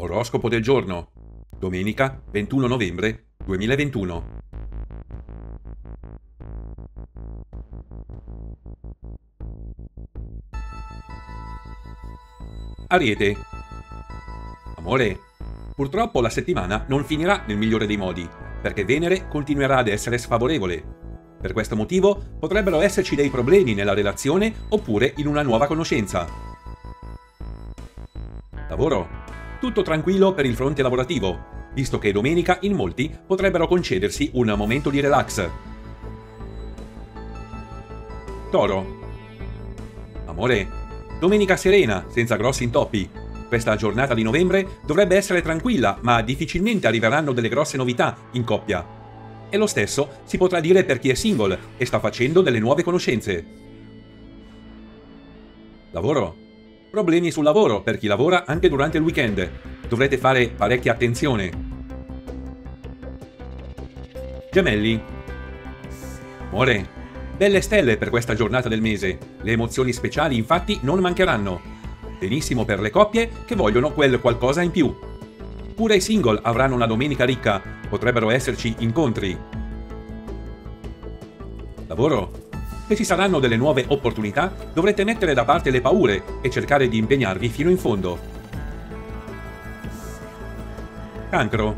Oroscopo del giorno. Domenica 21 novembre 2021. Ariete. Amore, purtroppo la settimana non finirà nel migliore dei modi, perché Venere continuerà ad essere sfavorevole. Per questo motivo potrebbero esserci dei problemi nella relazione oppure in una nuova conoscenza. Lavoro. Tutto tranquillo per il fronte lavorativo, visto che domenica in molti potrebbero concedersi un momento di relax. Toro. Amore, domenica serena, senza grossi intoppi. Questa giornata di novembre dovrebbe essere tranquilla, ma difficilmente arriveranno delle grosse novità in coppia. E lo stesso si potrà dire per chi è single e sta facendo delle nuove conoscenze. Lavoro. Problemi sul lavoro per chi lavora anche durante il weekend. Dovrete fare parecchia attenzione. Gemelli. Amore, belle stelle per questa giornata del mese, le emozioni speciali infatti non mancheranno. Benissimo per le coppie che vogliono quel qualcosa in più. Pure i single avranno una domenica ricca, potrebbero esserci incontri. Lavoro. Se ci saranno delle nuove opportunità, dovrete mettere da parte le paure e cercare di impegnarvi fino in fondo. Cancro.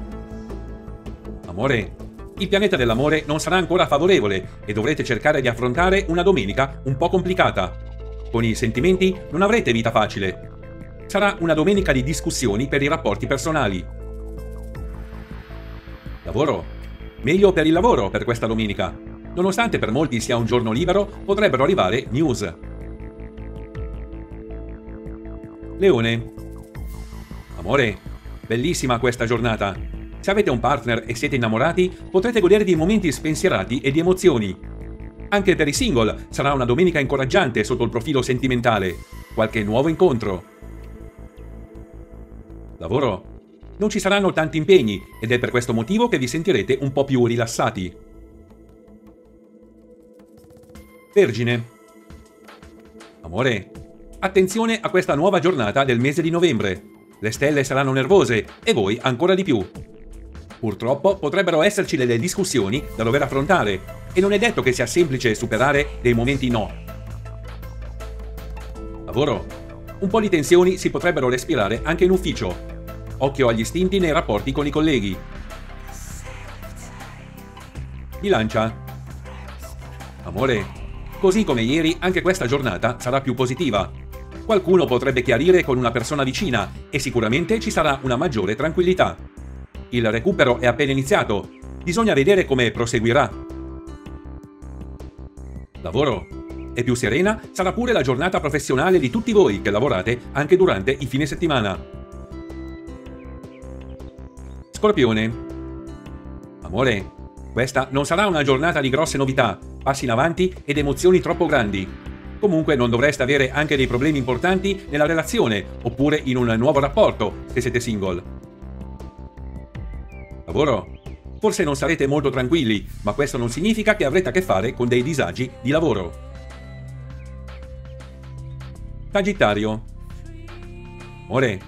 Amore. Il pianeta dell'amore non sarà ancora favorevole e dovrete cercare di affrontare una domenica un po' complicata. Con i sentimenti non avrete vita facile. Sarà una domenica di discussioni per i rapporti personali. Lavoro. Meglio per il lavoro per questa domenica. Nonostante per molti sia un giorno libero, potrebbero arrivare news. Leone. Amore, bellissima questa giornata. Se avete un partner e siete innamorati, potrete godervi momenti spensierati e di emozioni. Anche per i single sarà una domenica incoraggiante sotto il profilo sentimentale. Qualche nuovo incontro. Lavoro. Non ci saranno tanti impegni ed è per questo motivo che vi sentirete un po' più rilassati. Vergine. Amore, attenzione a questa nuova giornata del mese di novembre. Le stelle saranno nervose e voi ancora di più. Purtroppo potrebbero esserci delle discussioni da dover affrontare e non è detto che sia semplice superare dei momenti no. Lavoro. Un po' di tensioni si potrebbero respirare anche in ufficio. Occhio agli istinti nei rapporti con i colleghi. Bilancia. Amore, così come ieri anche questa giornata sarà più positiva. Qualcuno potrebbe chiarire con una persona vicina e sicuramente ci sarà una maggiore tranquillità. Il recupero è appena iniziato, bisogna vedere come proseguirà. Lavoro. E più serena sarà pure la giornata professionale di tutti voi che lavorate anche durante i fine settimana. Scorpione. Amore, questa non sarà una giornata di grosse novità, passi in avanti ed emozioni troppo grandi. Comunque non dovreste avere anche dei problemi importanti nella relazione oppure in un nuovo rapporto se siete single. Lavoro. Forse non sarete molto tranquilli, ma questo non significa che avrete a che fare con dei disagi di lavoro. Sagittario. Amore,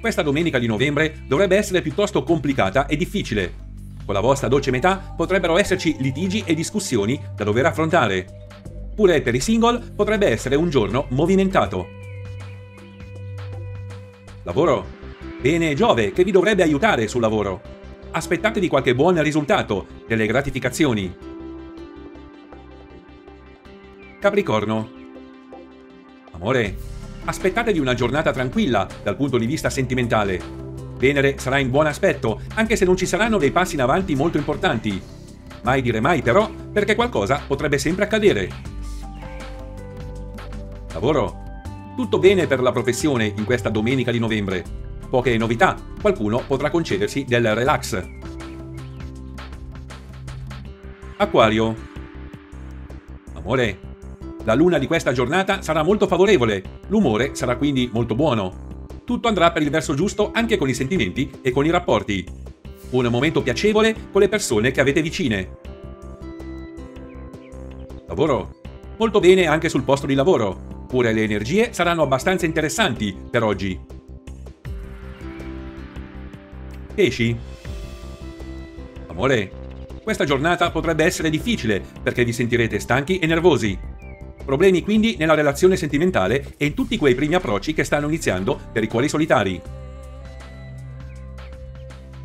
questa domenica di novembre dovrebbe essere piuttosto complicata e difficile. Con la vostra dolce metà potrebbero esserci litigi e discussioni da dover affrontare. Pure per i single potrebbe essere un giorno movimentato. Lavoro. Bene Giove che vi dovrebbe aiutare sul lavoro. Aspettatevi qualche buon risultato, delle gratificazioni. Capricorno. Amore, aspettatevi una giornata tranquilla dal punto di vista sentimentale. Venere sarà in buon aspetto, anche se non ci saranno dei passi in avanti molto importanti. Mai dire mai però, perché qualcosa potrebbe sempre accadere. Lavoro. Tutto bene per la professione in questa domenica di novembre. Poche novità, qualcuno potrà concedersi del relax. Acquario. Amore, la luna di questa giornata sarà molto favorevole, l'umore sarà quindi molto buono. Tutto andrà per il verso giusto anche con i sentimenti e con i rapporti. Un momento piacevole con le persone che avete vicine. Lavoro. Molto bene anche sul posto di lavoro, pure le energie saranno abbastanza interessanti per oggi. Pesci? Amore, questa giornata potrebbe essere difficile perché vi sentirete stanchi e nervosi. Problemi quindi nella relazione sentimentale e in tutti quei primi approcci che stanno iniziando per i cuori solitari.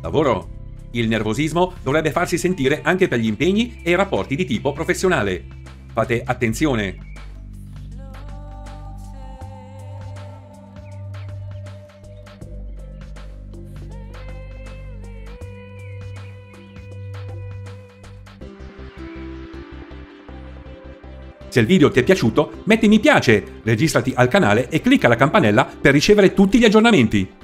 Lavoro. Il nervosismo dovrebbe farsi sentire anche per gli impegni e i rapporti di tipo professionale. Fate attenzione. Se il video ti è piaciuto, metti mi piace, registrati al canale e clicca la campanella per ricevere tutti gli aggiornamenti.